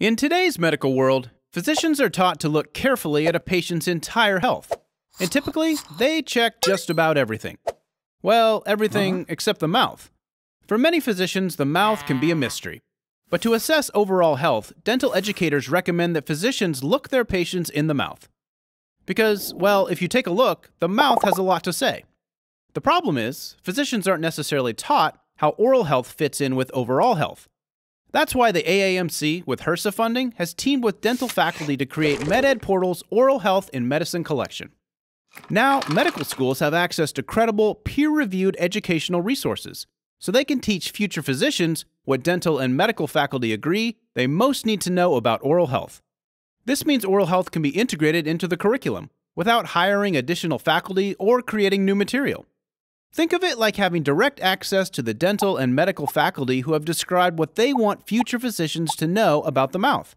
In today's medical world, physicians are taught to look carefully at a patient's entire health, and typically they check just about everything. Well, everything except the mouth. For many physicians, the mouth can be a mystery. But to assess overall health, dental educators recommend that physicians look their patients in the mouth. Because, well, if you take a look, the mouth has a lot to say. The problem is, physicians aren't necessarily taught how oral health fits in with overall health. That's why the AAMC, with HRSA funding, has teamed with dental faculty to create MedEd Portal's Oral Health in Medicine collection. Now, medical schools have access to credible, peer-reviewed educational resources, so they can teach future physicians what dental and medical faculty agree they most need to know about oral health. This means oral health can be integrated into the curriculum, without hiring additional faculty or creating new material. Think of it like having direct access to the dental and medical faculty who have described what they want future physicians to know about the mouth.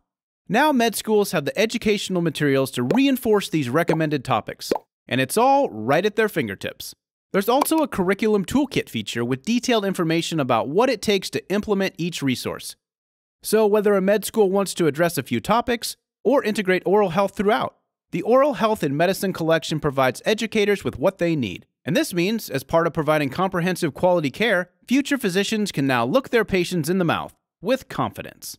Now med schools have the educational materials to reinforce these recommended topics, and it's all right at their fingertips. There's also a curriculum toolkit feature with detailed information about what it takes to implement each resource. So whether a med school wants to address a few topics or integrate oral health throughout, the Oral Health in Medicine collection provides educators with what they need. And this means, as part of providing comprehensive quality care, future physicians can now look their patients in the mouth with confidence.